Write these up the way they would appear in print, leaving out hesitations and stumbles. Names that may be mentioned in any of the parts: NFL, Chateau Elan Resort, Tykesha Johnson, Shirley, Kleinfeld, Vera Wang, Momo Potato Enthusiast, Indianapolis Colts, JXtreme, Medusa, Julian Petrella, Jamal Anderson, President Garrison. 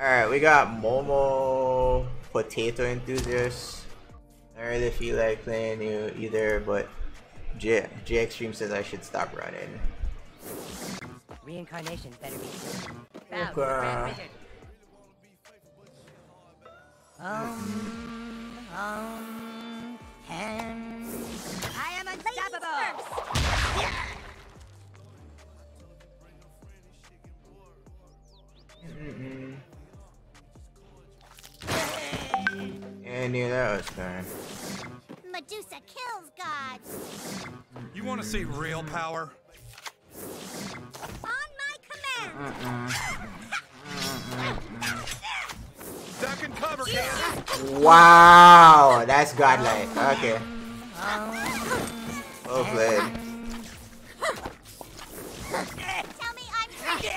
Alright, we got Momo Potato Enthusiast. I really feel like playing you either, but JXtreme says I should stop running. Reincarnation better be okay. I am unstoppable! Yeah. I knew that was fine. Medusa kills gods. You want to see real power? On my command. Duck and cover, guys. Wow, that's godlike. Okay. Well played. Tell me I'm ready.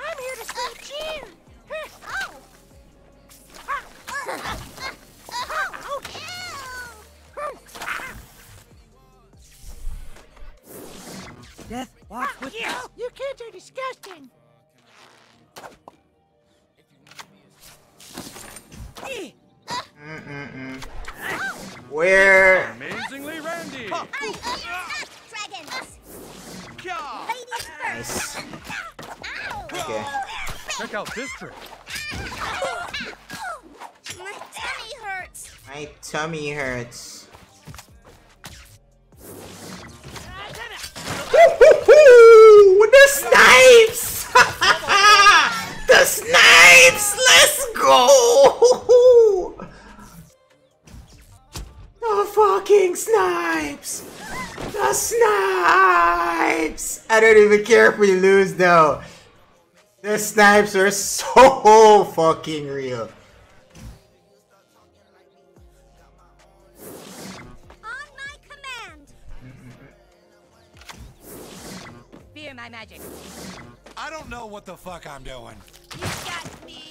I'm here to save Jean. Death, watch with you. You kids are disgusting. Where? Amazingly randy. Dragons. Nice. Okay. Check out this trick. My tummy hurts. My tummy hurts. With the snipes. The snipes. Let's go. Fucking snipes! The snipes! I don't even care if we lose though. The snipes are so fucking real. On my command. Fear my magic. I don't know what the fuck I'm doing. You got me.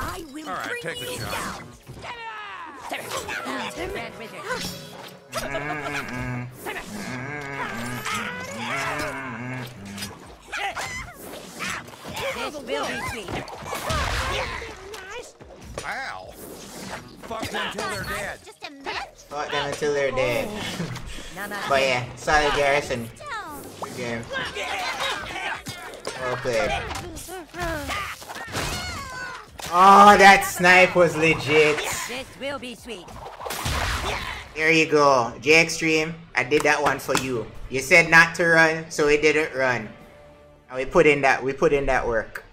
I will bring you down. This will be sweet. Wow. Fuck them until they're dead. Fuck them until they're dead. But yeah, solid Garrison. Good game. Well played. Oh, that snipe was legit. This will be sweet. There you go. JXtreme, I did that one for you. You said not to run, so we didn't run. And we put in that work.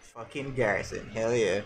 Fucking Garrison, hell yeah.